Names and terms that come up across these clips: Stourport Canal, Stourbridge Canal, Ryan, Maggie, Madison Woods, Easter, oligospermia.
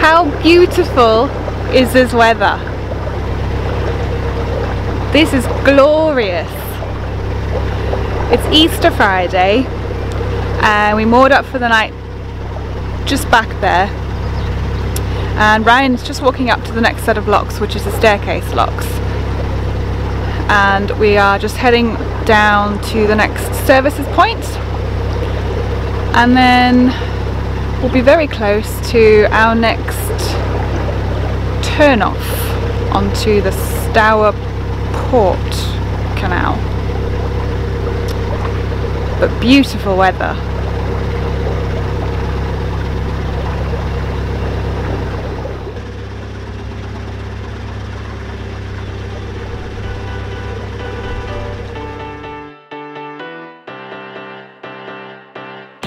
How beautiful is this weather? This is glorious. It's Easter Friday and we moored up for the night just back there, and Ryan's just walking up to the next set of locks, which is the staircase locks, and we are just heading down to the next services point, and then we'll be very close to our next turn off onto the Stourport Canal. But beautiful weather. Plenty of time. That we got plenty of time.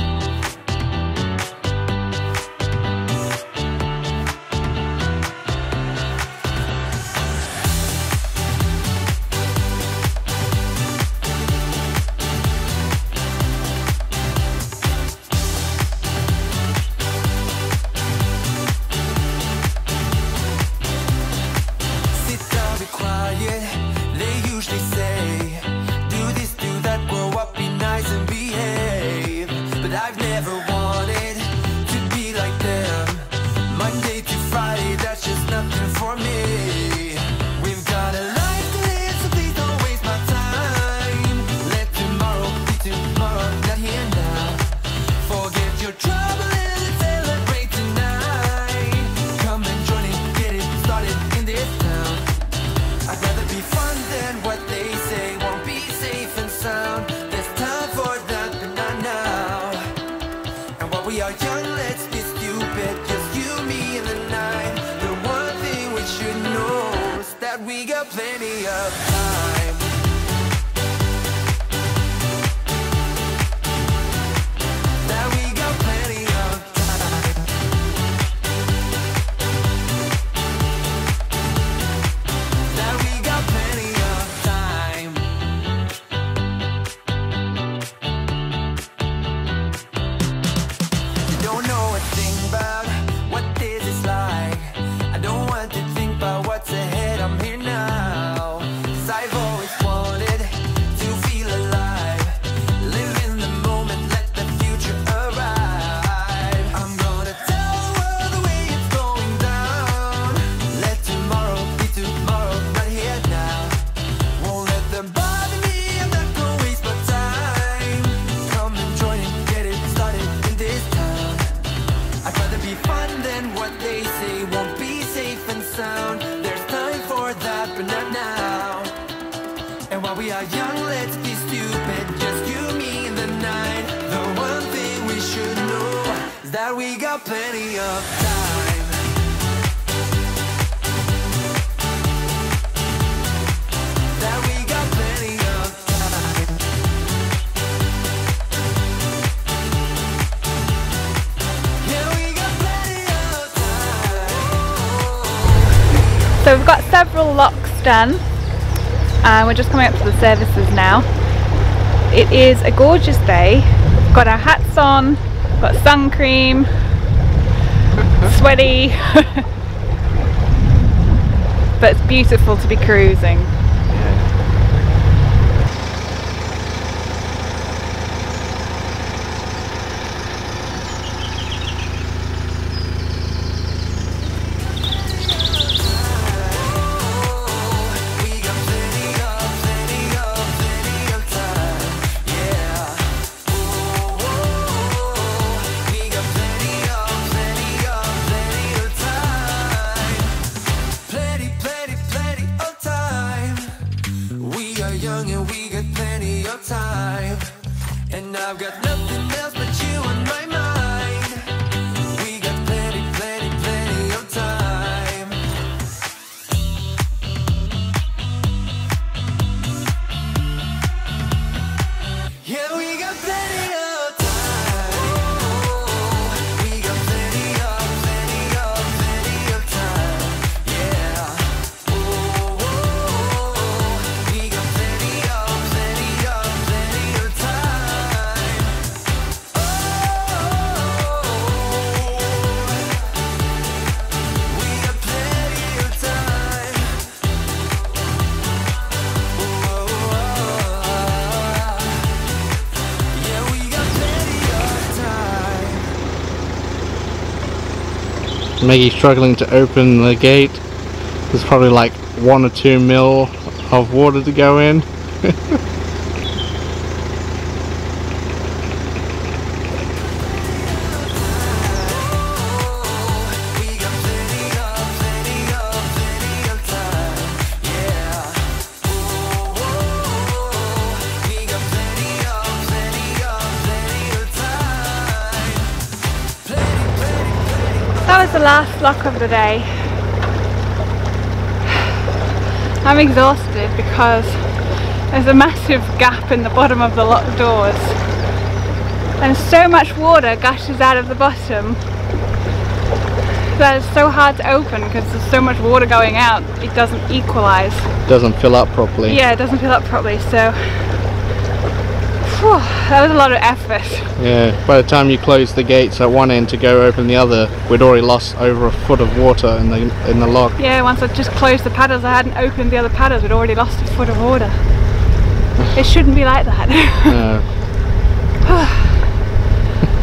That we got plenty of time. You don't know a thing about what this is like. I don't want to think about what's ahead. I'm here now. We are young, let's be stupid, just you, me, and the night. The one thing we should know is that we got plenty of time. So we've got several locks done. And we're just coming up to the services now. It is a gorgeous day. We've got our hats on, got sun cream, sweaty, but it's beautiful to be cruising. I've got nothing else but you on my mind. We got plenty, plenty, plenty of time. Yeah, we got plenty of time. We got plenty of, plenty of, plenty of time. Yeah. We got plenty of, plenty of, plenty of time. Maggie struggling to open the gate. There's probably like 1 or 2 mil of water to go in. The last lock of the day. I'm exhausted because there's a massive gap in the bottom of the lock doors and so much water gushes out of the bottom that it's so hard to open because there's so much water going out. It doesn't equalize, doesn't fill up properly. Yeah, it doesn't fill up properly. So whew, that was a lot of effort. Yeah, by the time you close the gates at one end to go open the other, we'd already lost over 1 foot of water in the lock. Yeah, once I just closed the paddles, I hadn't opened the other paddles, we'd already lost 1 foot of water. It shouldn't be like that.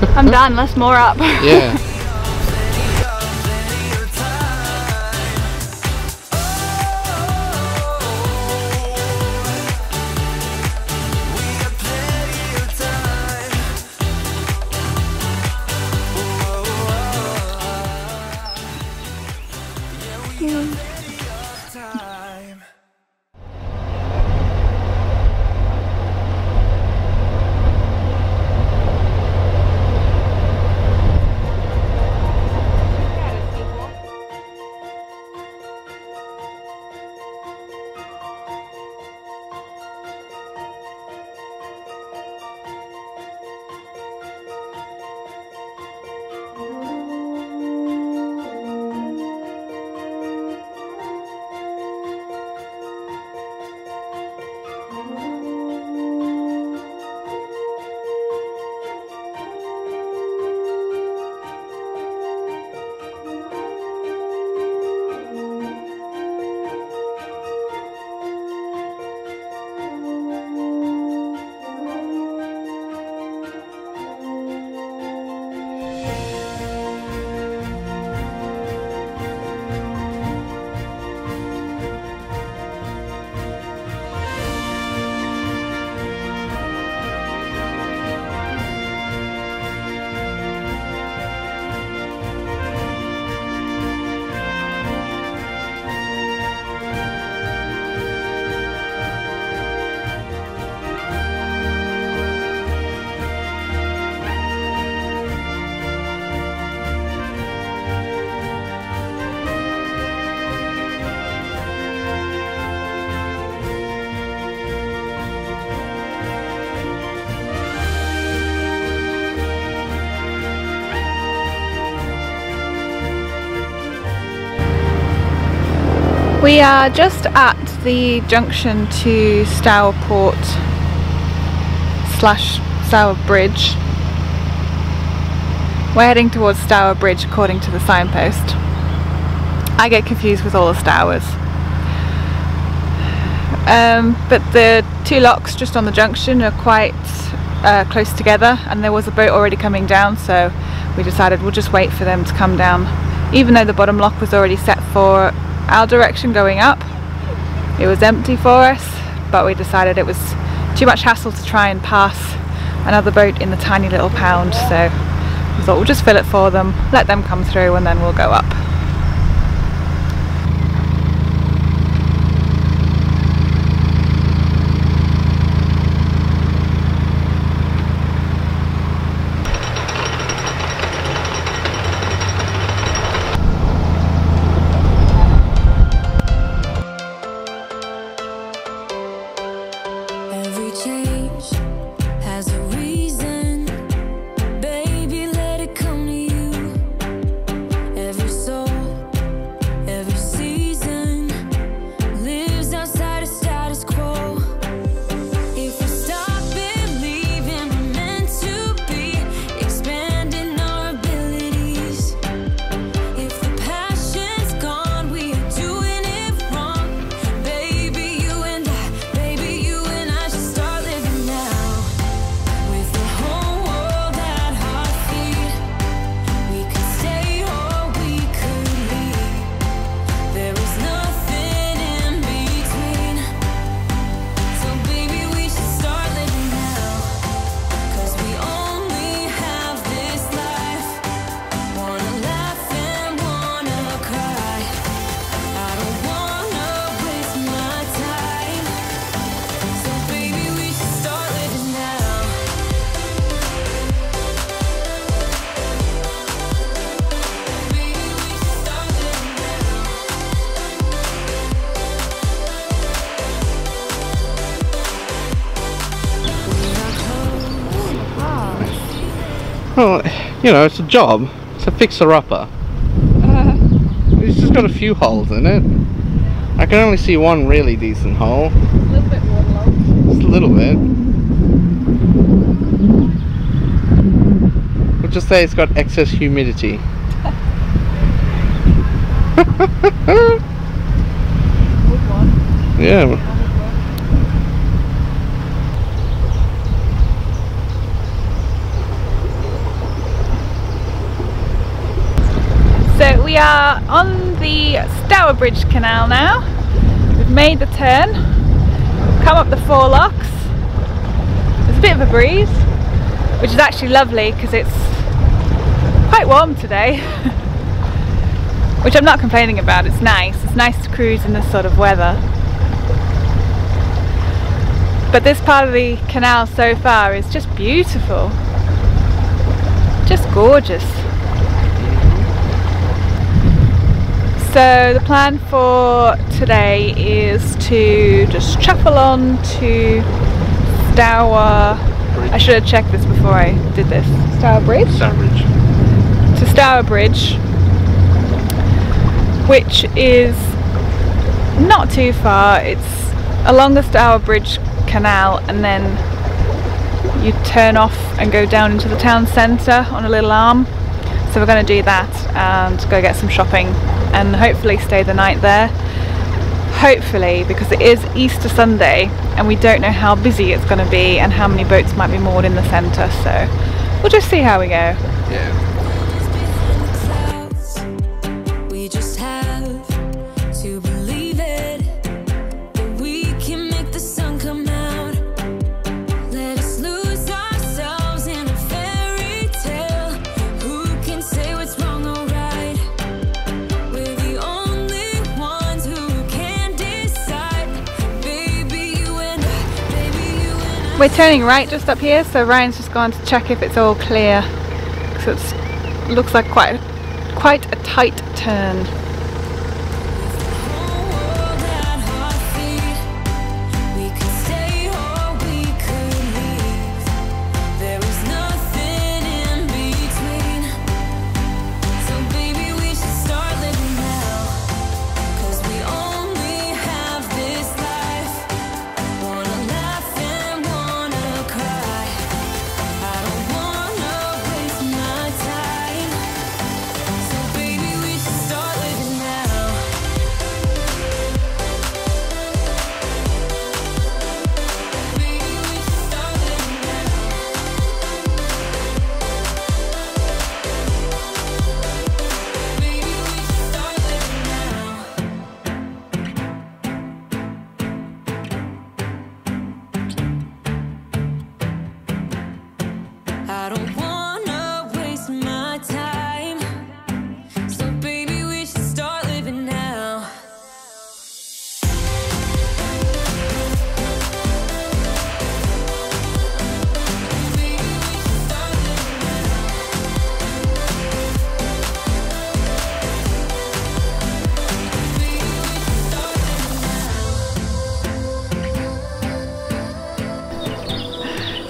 No. I'm done, let's moor up. Yeah. We are just at the junction to Stourport / Stourbridge. We're heading towards Stourbridge according to the signpost. I get confused with all the Stours. But the two locks just on the junction are quite close together, and there was a boat already coming down, so we decided we'll just wait for them to come down. Even though the bottom lock was already set for our direction going up, it was empty for us, but we decided it was too much hassle to try and pass another boat in the tiny little pound, so we thought we'll just fill it for them, let them come through, and then we'll go up. Every soul Well, you know, it's a job. It's a fixer-upper. It's just got a few holes in it. I can only see one really decent hole. A little bit waterlogged. Just a little bit. We'll just say it's got excess humidity. Good one. Yeah. So we are on the Stourbridge Canal now. We've made the turn, come up the four locks. There's a bit of a breeze, which is actually lovely because it's quite warm today. Which I'm not complaining about, it's nice. It's nice to cruise in this sort of weather. But this part of the canal so far is just beautiful. Just gorgeous. So the plan for today is to just chuffle on to Stourbridge. I should have checked this before I did this. Stourbridge? Stourbridge. To Stourbridge, which is not too far. It's along the Stourbridge Canal, and then you turn off and go down into the town centre on a little arm. So we're going to do that and go get some shopping and hopefully stay the night there. Hopefully, because it is Easter Sunday and we don't know how busy it's going to be and how many boats might be moored in the centre, so we'll just see how we go. Yeah. We're turning right just up here, so Ryan's just gone to check if it's all clear, because it looks like quite a tight turn.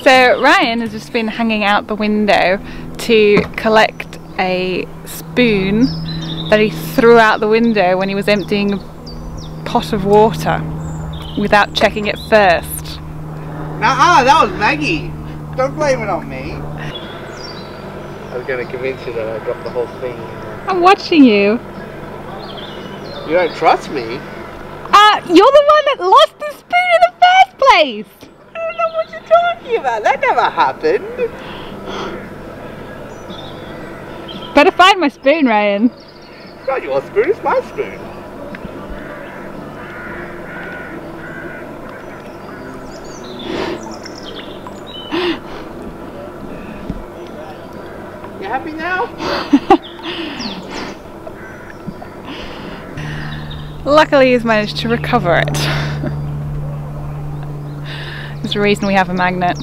So Ryan has just been hanging out the window to collect a spoon that he threw out the window when he was emptying a pot of water without checking it first. Nuh-uh, that was Maggie. Don't blame it on me. I was going to convince you that I dropped the whole thing. I'm watching you. You don't trust me? You're the one that lost the spoon in the first place. What are you talking about? That never happened. Better find my spoon, Ryan. It's not your spoon, it's my spoon. You happy now? Luckily he's managed to recover it. There's a reason we have a magnet.